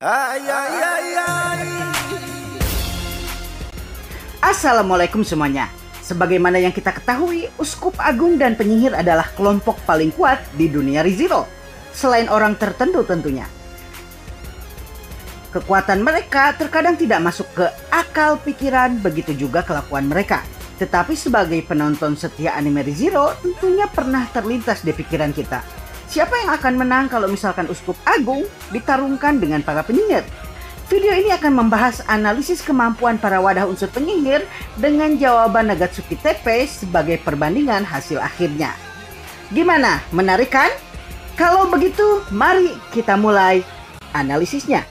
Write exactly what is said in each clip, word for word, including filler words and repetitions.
Ay, ay, ay, ay. Assalamualaikum semuanya. Sebagaimana yang kita ketahui, Uskup Agung dan Penyihir adalah kelompok paling kuat di dunia ReZero. Selain orang tertentu tentunya. Kekuatan mereka terkadang tidak masuk ke akal pikiran, begitu juga kelakuan mereka. Tetapi sebagai penonton setia anime ReZero, tentunya pernah terlintas di pikiran kita. Siapa yang akan menang kalau misalkan Uskup Agung ditarungkan dengan para penyihir? Video ini akan membahas analisis kemampuan para wadah unsur penyihir dengan jawaban Nagatsuki Tappei sebagai perbandingan hasil akhirnya. Gimana? Menarik kan? Kalau begitu, mari kita mulai analisisnya.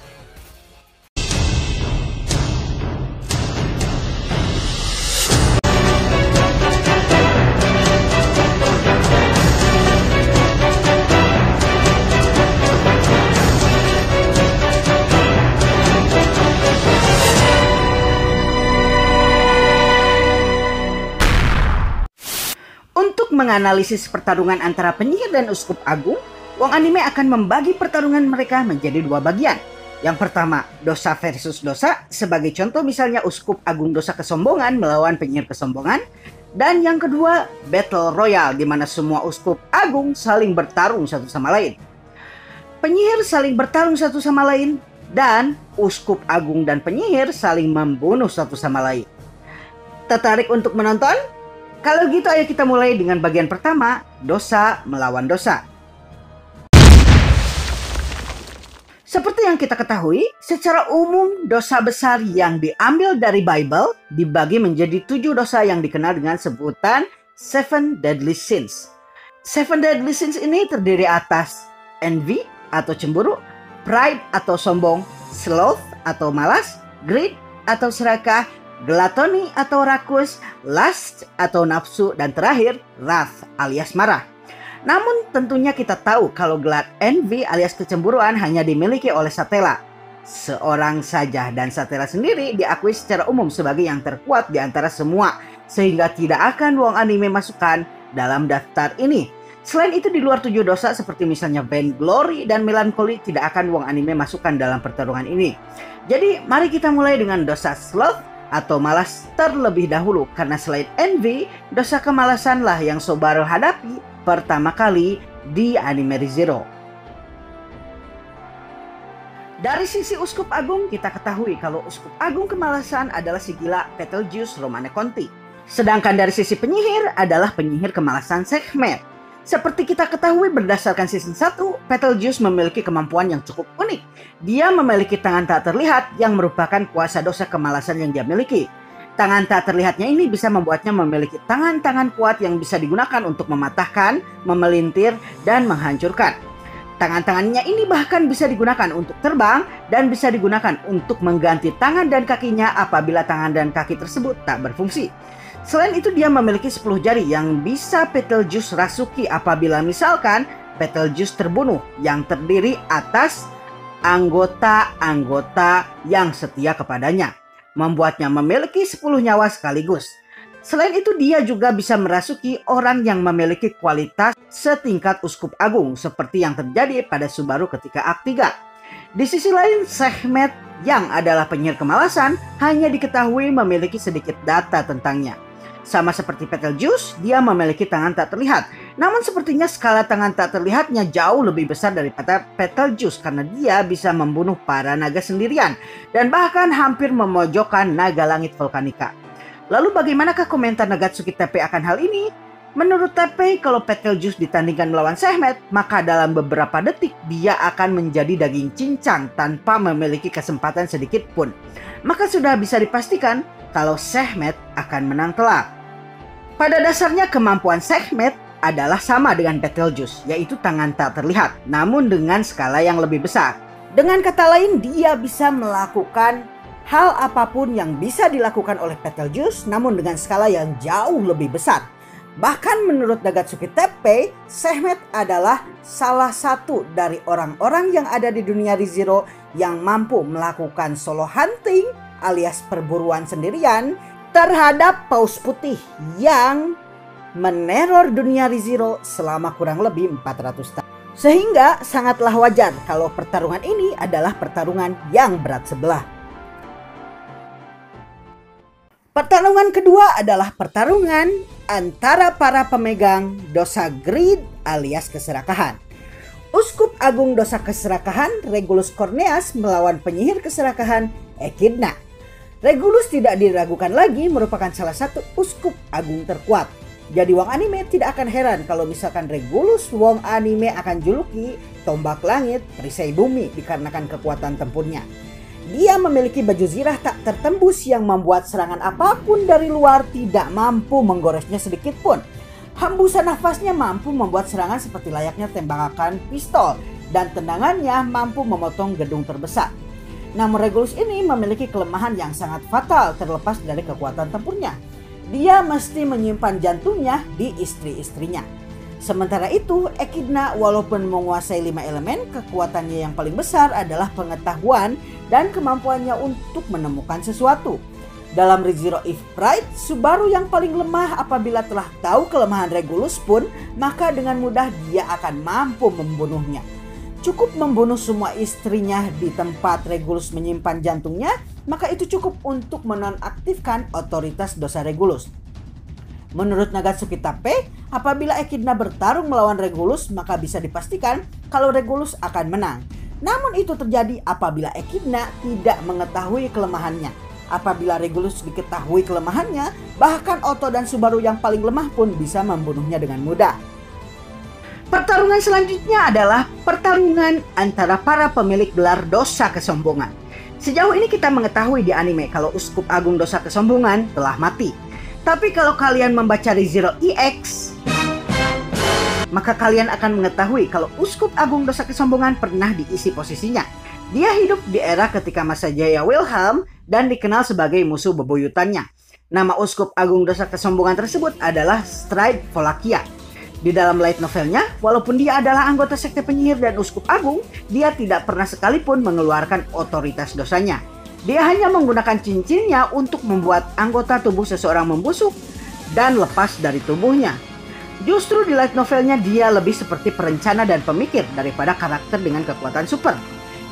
Menganalisis pertarungan antara penyihir dan Uskup Agung, Wong Anime akan membagi pertarungan mereka menjadi dua bagian. Yang pertama, dosa versus dosa, sebagai contoh misalnya Uskup Agung dosa kesombongan melawan penyihir kesombongan. Dan yang kedua, Battle Royale, di mana semua Uskup Agung saling bertarung satu sama lain. Penyihir saling bertarung satu sama lain, dan Uskup Agung dan penyihir saling membunuh satu sama lain. Tertarik untuk menonton? Kalau gitu ayo kita mulai dengan bagian pertama, dosa melawan dosa. Seperti yang kita ketahui, secara umum dosa besar yang diambil dari Bible dibagi menjadi tujuh dosa yang dikenal dengan sebutan Seven Deadly Sins. Seven Deadly Sins ini terdiri atas envy atau cemburu, pride atau sombong, sloth atau malas, greed atau serakah, gluttony atau rakus, lust atau nafsu, dan terakhir wrath alias marah. Namun tentunya kita tahu kalau gelar envy alias kecemburuan hanya dimiliki oleh Satella seorang saja, dan Satella sendiri diakui secara umum sebagai yang terkuat di antara semua, sehingga tidak akan Wong Anime masukkan dalam daftar ini. Selain itu, di luar tujuh dosa seperti misalnya vainglory dan melankoli tidak akan Wong Anime masukkan dalam pertarungan ini. Jadi mari kita mulai dengan dosa sloth atau malas terlebih dahulu, karena selain envy, dosa kemalasanlah yang Subaru hadapi pertama kali di anime ReZero. Dari sisi Uskup Agung, kita ketahui kalau Uskup Agung kemalasan adalah Sigila Petelgeuse Romanée-Conti. Sedangkan dari sisi penyihir adalah penyihir kemalasan Sekhmet. Seperti kita ketahui berdasarkan season satu, Petelgeuse memiliki kemampuan yang cukup unik. Dia memiliki tangan tak terlihat yang merupakan kuasa dosa kemalasan yang dia miliki. Tangan tak terlihatnya ini bisa membuatnya memiliki tangan-tangan kuat yang bisa digunakan untuk mematahkan, memelintir, dan menghancurkan. Tangan-tangannya ini bahkan bisa digunakan untuk terbang dan bisa digunakan untuk mengganti tangan dan kakinya apabila tangan dan kaki tersebut tak berfungsi. Selain itu, dia memiliki sepuluh jari yang bisa Petelgeuse rasuki apabila misalkan Petelgeuse terbunuh, yang terdiri atas anggota-anggota yang setia kepadanya, membuatnya memiliki sepuluh nyawa sekaligus. Selain itu, dia juga bisa merasuki orang yang memiliki kualitas setingkat Uskup Agung seperti yang terjadi pada Subaru ketika Act tiga. Di sisi lain, Sekhmet yang adalah penyihir kemalasan hanya diketahui memiliki sedikit data tentangnya. Sama seperti Petelgeuse, dia memiliki tangan tak terlihat. Namun sepertinya skala tangan tak terlihatnya jauh lebih besar daripada Petelgeuse, karena dia bisa membunuh para naga sendirian dan bahkan hampir memojokkan naga langit Volcanica. Lalu bagaimanakah komentar Nagatsuki Tappei akan hal ini? Menurut Tappei, kalau Petelgeuse ditandingkan melawan Sekhmet, maka dalam beberapa detik dia akan menjadi daging cincang tanpa memiliki kesempatan sedikit pun. Maka sudah bisa dipastikan kalau Sekhmet akan menang telak. Pada dasarnya kemampuan Sekhmet adalah sama dengan Petelgeuse, yaitu tangan tak terlihat, namun dengan skala yang lebih besar. Dengan kata lain, dia bisa melakukan hal apapun yang bisa dilakukan oleh Petelgeuse, namun dengan skala yang jauh lebih besar. Bahkan menurut Nagatsuki Tappei, Sekhmet adalah salah satu dari orang-orang yang ada di dunia ReZero yang mampu melakukan solo hunting alias perburuan sendirian terhadap paus putih yang meneror dunia ReZero selama kurang lebih empat ratus tahun. Sehingga sangatlah wajar kalau pertarungan ini adalah pertarungan yang berat sebelah. Pertarungan kedua adalah pertarungan antara para pemegang dosa greed alias keserakahan. Uskup Agung Dosa Keserakahan Regulus Corneas melawan penyihir keserakahan Echidna. Regulus tidak diragukan lagi merupakan salah satu uskup agung terkuat. Jadi Wong Anime tidak akan heran kalau misalkan Regulus Wong Anime akan juluki tombak langit perisai bumi dikarenakan kekuatan tempurnya. Dia memiliki baju zirah tak tertembus yang membuat serangan apapun dari luar tidak mampu menggoresnya sedikit pun. Hembusan nafasnya mampu membuat serangan seperti layaknya tembakan pistol dan tendangannya mampu memotong gedung terbesar. Namun Regulus ini memiliki kelemahan yang sangat fatal terlepas dari kekuatan tempurnya. Dia mesti menyimpan jantungnya di istri-istrinya. Sementara itu Echidna walaupun menguasai lima elemen, kekuatannya yang paling besar adalah pengetahuan dan kemampuannya untuk menemukan sesuatu. Dalam ReZero If Pride, Subaru yang paling lemah apabila telah tahu kelemahan Regulus pun, maka dengan mudah dia akan mampu membunuhnya. Cukup membunuh semua istrinya di tempat Regulus menyimpan jantungnya, maka itu cukup untuk menonaktifkan otoritas dosa Regulus. Menurut Nagatsuki Tappei, apabila Echidna bertarung melawan Regulus, maka bisa dipastikan kalau Regulus akan menang. Namun itu terjadi apabila Echidna tidak mengetahui kelemahannya. Apabila Regulus diketahui kelemahannya, bahkan Otto dan Subaru yang paling lemah pun bisa membunuhnya dengan mudah. Pertarungan selanjutnya adalah pertarungan antara para pemilik gelar dosa kesombongan. Sejauh ini kita mengetahui di anime kalau Uskup Agung Dosa Kesombongan telah mati. Tapi kalau kalian membaca ReZero E X, maka kalian akan mengetahui kalau Uskup Agung Dosa Kesombongan pernah diisi posisinya. Dia hidup di era ketika masa jaya Wilhelm dan dikenal sebagai musuh bebuyutannya. Nama Uskup Agung Dosa Kesombongan tersebut adalah Stride Vollachia. Di dalam light novelnya, walaupun dia adalah anggota sekte penyihir dan Uskup Agung, dia tidak pernah sekalipun mengeluarkan otoritas dosanya. Dia hanya menggunakan cincinnya untuk membuat anggota tubuh seseorang membusuk dan lepas dari tubuhnya. Justru di light novelnya dia lebih seperti perencana dan pemikir daripada karakter dengan kekuatan super.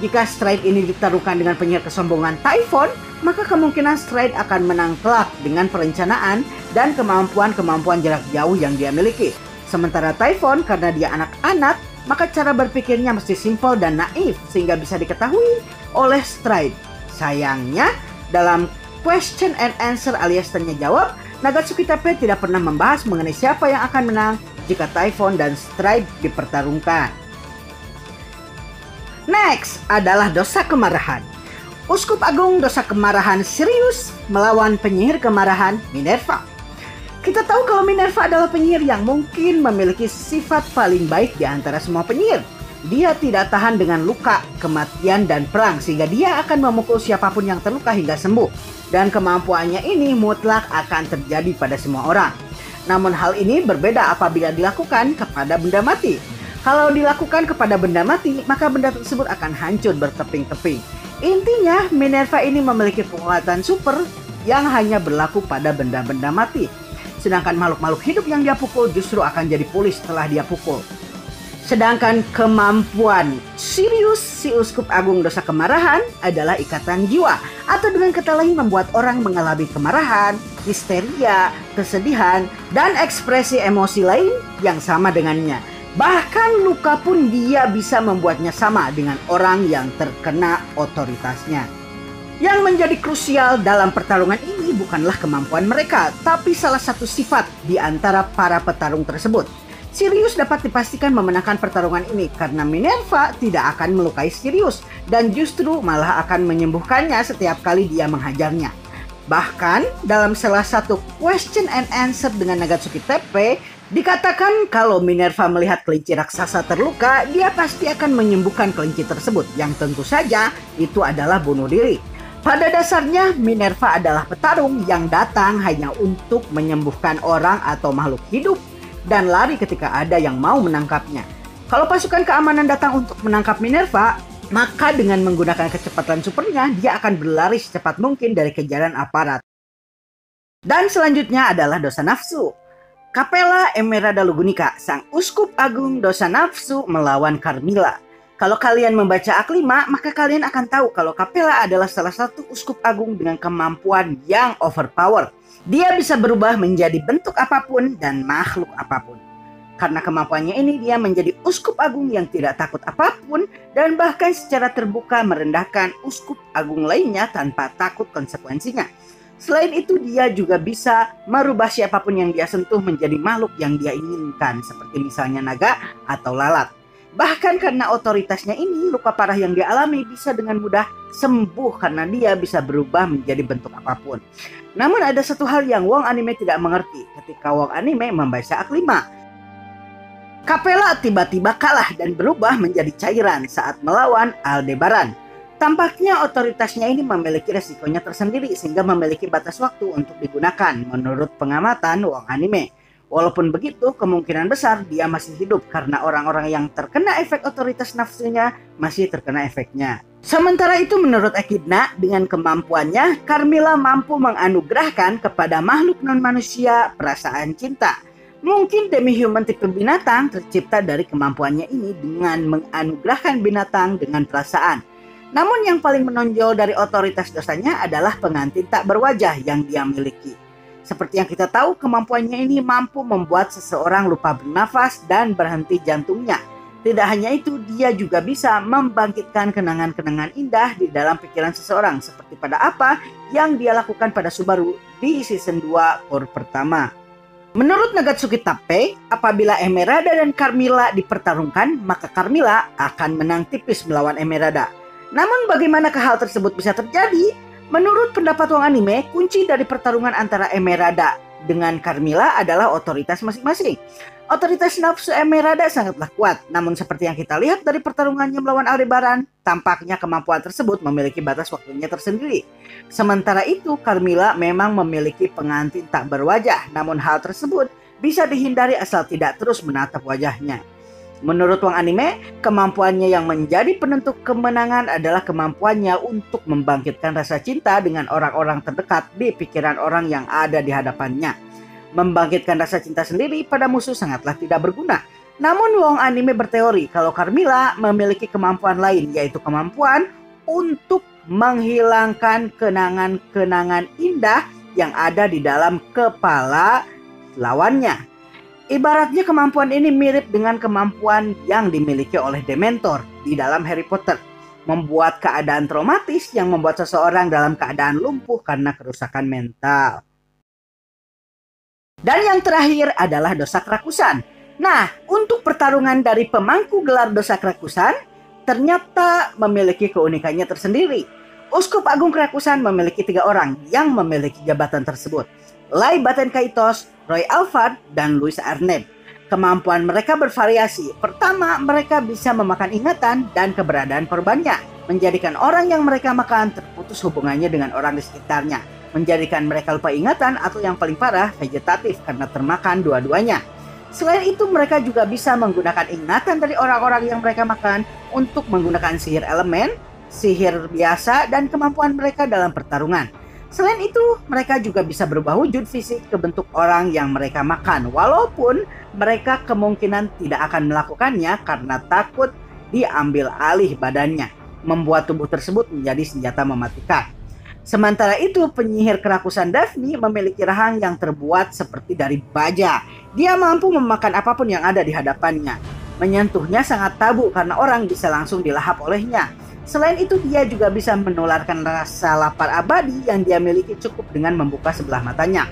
Jika Stride ini ditaruhkan dengan penyihir kesombongan Typhon, maka kemungkinan Stride akan menang telak dengan perencanaan dan kemampuan-kemampuan jarak jauh yang dia miliki. Sementara Typhon, karena dia anak-anak, maka cara berpikirnya mesti simpel dan naif sehingga bisa diketahui oleh Stride. Sayangnya, dalam question and answer alias tanya jawab, Nagatsuki Tappei tidak pernah membahas mengenai siapa yang akan menang jika Typhon dan Stride dipertarungkan. Next adalah dosa kemarahan. Uskup Agung Dosa Kemarahan Sirius melawan penyihir kemarahan Minerva. Kita tahu kalau Minerva adalah penyihir yang mungkin memiliki sifat paling baik di antara semua penyihir. Dia tidak tahan dengan luka, kematian, dan perang sehingga dia akan memukul siapapun yang terluka hingga sembuh. Dan kemampuannya ini mutlak akan terjadi pada semua orang. Namun hal ini berbeda apabila dilakukan kepada benda mati. Kalau dilakukan kepada benda mati, maka benda tersebut akan hancur berkeping-keping. Intinya, Minerva ini memiliki kekuatan super yang hanya berlaku pada benda-benda mati. Sedangkan makhluk-makhluk hidup yang dia pukul justru akan jadi pulih setelah dia pukul. Sedangkan kemampuan Sirius, si Uskup Agung Dosa Kemarahan, adalah ikatan jiwa. Atau dengan kata lain membuat orang mengalami kemarahan, histeria, kesedihan, dan ekspresi emosi lain yang sama dengannya. Bahkan luka pun dia bisa membuatnya sama dengan orang yang terkena otoritasnya. Yang menjadi krusial dalam pertarungan ini bukanlah kemampuan mereka, tapi salah satu sifat di antara para petarung tersebut. Sirius dapat dipastikan memenangkan pertarungan ini karena Minerva tidak akan melukai Sirius dan justru malah akan menyembuhkannya setiap kali dia menghajarnya. Bahkan dalam salah satu question and answer dengan Nagatsuki Tappei, dikatakan kalau Minerva melihat kelinci raksasa terluka, dia pasti akan menyembuhkan kelinci tersebut, yang tentu saja itu adalah bunuh diri. Pada dasarnya, Minerva adalah petarung yang datang hanya untuk menyembuhkan orang atau makhluk hidup dan lari ketika ada yang mau menangkapnya. Kalau pasukan keamanan datang untuk menangkap Minerva, maka dengan menggunakan kecepatan supernya, dia akan berlari secepat mungkin dari kejaran aparat. Dan selanjutnya adalah dosa nafsu. Capella Emerada Lugunica, sang uskup agung dosa nafsu melawan Carmilla. Kalau kalian membaca Ak lima, maka kalian akan tahu kalau Capella adalah salah satu uskup agung dengan kemampuan yang overpower. Dia bisa berubah menjadi bentuk apapun dan makhluk apapun. Karena kemampuannya ini, dia menjadi uskup agung yang tidak takut apapun dan bahkan secara terbuka merendahkan uskup agung lainnya tanpa takut konsekuensinya. Selain itu, dia juga bisa merubah siapapun yang dia sentuh menjadi makhluk yang dia inginkan, seperti misalnya naga atau lalat. Bahkan karena otoritasnya ini, luka parah yang dia alami bisa dengan mudah sembuh karena dia bisa berubah menjadi bentuk apapun. Namun ada satu hal yang Wong Anime tidak mengerti ketika Wong Anime membaca Ak lima. Capella tiba-tiba kalah dan berubah menjadi cairan saat melawan Aldebaran. Tampaknya otoritasnya ini memiliki resikonya tersendiri sehingga memiliki batas waktu untuk digunakan menurut pengamatan Wong Anime. Walaupun begitu, kemungkinan besar dia masih hidup karena orang-orang yang terkena efek otoritas nafsunya masih terkena efeknya. Sementara itu menurut Echidna, dengan kemampuannya, Carmilla mampu menganugerahkan kepada makhluk non-manusia perasaan cinta. Mungkin demi human tipe binatang tercipta dari kemampuannya ini dengan menganugerahkan binatang dengan perasaan. Namun yang paling menonjol dari otoritas dosanya adalah pengantin tak berwajah yang dia miliki. Seperti yang kita tahu, kemampuannya ini mampu membuat seseorang lupa bernafas dan berhenti jantungnya. Tidak hanya itu, dia juga bisa membangkitkan kenangan-kenangan indah di dalam pikiran seseorang, seperti pada apa yang dia lakukan pada Subaru di season dua core pertama. Menurut Nagatsuki Tappei, apabila Emerada dan Carmilla dipertarungkan, maka Carmilla akan menang tipis melawan Emerada. Namun bagaimana hal tersebut bisa terjadi? Menurut pendapat Wong Anime, kunci dari pertarungan antara Emerada dengan Carmilla adalah otoritas masing-masing. Otoritas nafsu Emerada sangatlah kuat, namun seperti yang kita lihat dari pertarungannya melawan Aldebaran, tampaknya kemampuan tersebut memiliki batas waktunya tersendiri. Sementara itu, Carmilla memang memiliki pengantin tak berwajah, namun hal tersebut bisa dihindari asal tidak terus menatap wajahnya. Menurut Wong Anime, kemampuannya yang menjadi penentu kemenangan adalah kemampuannya untuk membangkitkan rasa cinta dengan orang-orang terdekat di pikiran orang yang ada di hadapannya. Membangkitkan rasa cinta sendiri pada musuh sangatlah tidak berguna. Namun Wong Anime berteori kalau Carmilla memiliki kemampuan lain, yaitu kemampuan untuk menghilangkan kenangan-kenangan indah yang ada di dalam kepala lawannya. Ibaratnya kemampuan ini mirip dengan kemampuan yang dimiliki oleh Dementor di dalam Harry Potter. Membuat keadaan traumatis yang membuat seseorang dalam keadaan lumpuh karena kerusakan mental. Dan yang terakhir adalah dosa kerakusan. Nah, untuk pertarungan dari pemangku gelar dosa kerakusan, ternyata memiliki keunikannya tersendiri. Uskup Agung Kerakusan memiliki tiga orang yang memiliki jabatan tersebut. Lai Batenkaitos, Roy Alphard, dan Louis Arnhem. Kemampuan mereka bervariasi. Pertama, mereka bisa memakan ingatan dan keberadaan korbannya, menjadikan orang yang mereka makan terputus hubungannya dengan orang di sekitarnya, menjadikan mereka lupa ingatan atau yang paling parah vegetatif karena termakan dua-duanya. Selain itu, mereka juga bisa menggunakan ingatan dari orang-orang yang mereka makan untuk menggunakan sihir elemen, sihir biasa, dan kemampuan mereka dalam pertarungan. Selain itu, mereka juga bisa berubah wujud fisik ke bentuk orang yang mereka makan, walaupun mereka kemungkinan tidak akan melakukannya karena takut diambil alih badannya, membuat tubuh tersebut menjadi senjata mematikan. Sementara itu, penyihir kerakusan Daphne memiliki rahang yang terbuat seperti dari baja. Dia mampu memakan apapun yang ada di hadapannya. Menyentuhnya sangat tabu karena orang bisa langsung dilahap olehnya. Selain itu, dia juga bisa menularkan rasa lapar abadi yang dia miliki cukup dengan membuka sebelah matanya.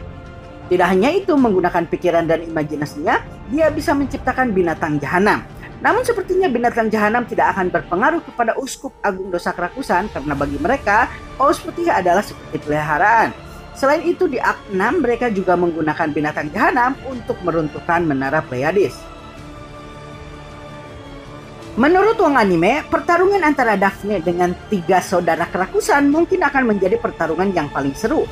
Tidak hanya itu, menggunakan pikiran dan imajinasinya, dia bisa menciptakan binatang jahanam. Namun sepertinya binatang jahanam tidak akan berpengaruh kepada Uskup Agung Dosa Kerakusan karena bagi mereka, paus putih adalah seperti peliharaan. Selain itu, di Ak enam mereka juga menggunakan binatang jahanam untuk meruntuhkan menara Pleiades. Menurut Wong Anime, pertarungan antara Daphne dengan tiga saudara kerakusan mungkin akan menjadi pertarungan yang paling seru.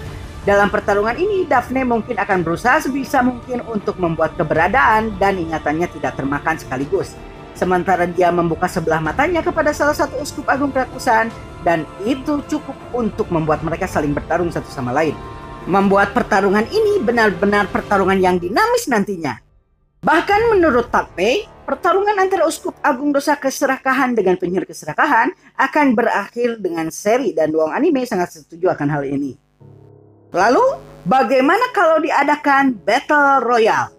Dalam pertarungan ini, Daphne mungkin akan berusaha sebisa mungkin untuk membuat keberadaan dan ingatannya tidak termakan sekaligus. Sementara dia membuka sebelah matanya kepada salah satu uskup agung kerakusan, dan itu cukup untuk membuat mereka saling bertarung satu sama lain. membuat pertarungan ini benar-benar pertarungan yang dinamis nantinya. Bahkan menurut Tappei, pertarungan antara Uskup Agung Dosa Keserakahan dengan Penyihir Keserakahan akan berakhir dengan seri, dan Wong Anime sangat setuju akan hal ini. Lalu, bagaimana kalau diadakan Battle Royale?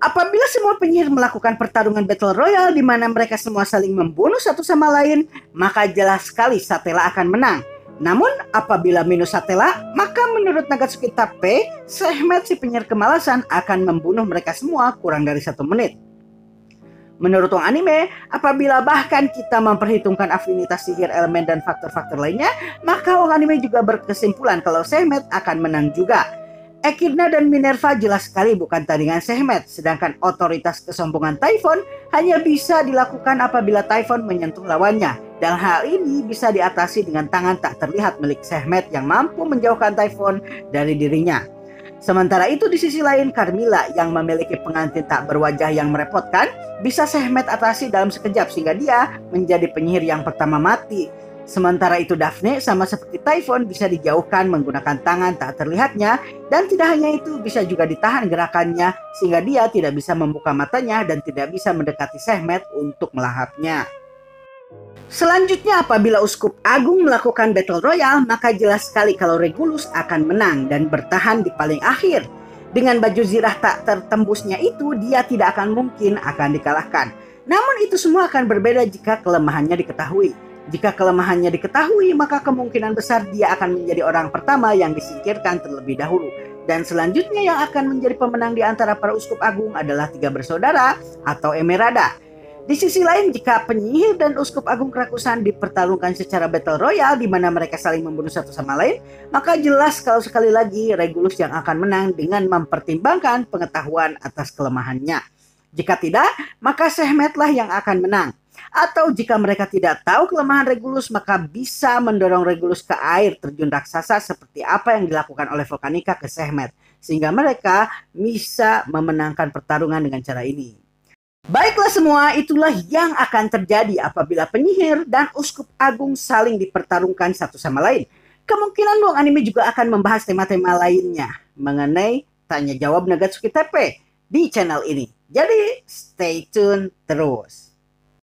Apabila semua penyihir melakukan pertarungan Battle Royale di mana mereka semua saling membunuh satu sama lain, maka jelas sekali Satella akan menang. Namun, apabila minus Satella, maka menurut Nagatsuki Tappei, Sekhmet si penyihir kemalasan akan membunuh mereka semua kurang dari satu menit. Menurut Wong Anime, apabila bahkan kita memperhitungkan afinitas sihir elemen dan faktor-faktor lainnya, maka Wong Anime juga berkesimpulan kalau Sekhmet akan menang juga. Echidna dan Minerva jelas sekali bukan tandingan Sekhmet, sedangkan otoritas kesombongan Typhon hanya bisa dilakukan apabila Typhon menyentuh lawannya. Dan hal ini bisa diatasi dengan tangan tak terlihat milik Sekhmet yang mampu menjauhkan Typhon dari dirinya. Sementara itu di sisi lain Carmilla yang memiliki pengantin tak berwajah yang merepotkan bisa Sekhmet atasi dalam sekejap sehingga dia menjadi penyihir yang pertama mati. Sementara itu Daphne sama seperti Typhon bisa dijauhkan menggunakan tangan tak terlihatnya, dan tidak hanya itu bisa juga ditahan gerakannya sehingga dia tidak bisa membuka matanya dan tidak bisa mendekati Sekhmet untuk melahapnya. Selanjutnya apabila Uskup Agung melakukan Battle Royale, maka jelas sekali kalau Regulus akan menang dan bertahan di paling akhir. Dengan baju zirah tak tertembusnya itu, dia tidak akan mungkin akan dikalahkan. Namun itu semua akan berbeda jika kelemahannya diketahui. Jika kelemahannya diketahui, maka kemungkinan besar dia akan menjadi orang pertama yang disingkirkan terlebih dahulu. Dan selanjutnya yang akan menjadi pemenang di antara para Uskup Agung adalah tiga bersaudara atau Emerada. Di sisi lain, jika penyihir dan Uskup Agung Kerakusan dipertarungkan secara Battle Royale di mana mereka saling membunuh satu sama lain, maka jelas kalau sekali lagi Regulus yang akan menang dengan mempertimbangkan pengetahuan atas kelemahannya. Jika tidak, maka Sekhmetlah yang akan menang. Atau jika mereka tidak tahu kelemahan Regulus, maka bisa mendorong Regulus ke air terjun raksasa seperti apa yang dilakukan oleh Volcanica ke Sekhmet, sehingga mereka bisa memenangkan pertarungan dengan cara ini. Baiklah semua, itulah yang akan terjadi apabila penyihir dan Uskup Agung saling dipertarungkan satu sama lain. Kemungkinan Wong Anime juga akan membahas tema-tema lainnya mengenai tanya jawab Nagatsuki Tappei di channel ini. Jadi stay tune terus.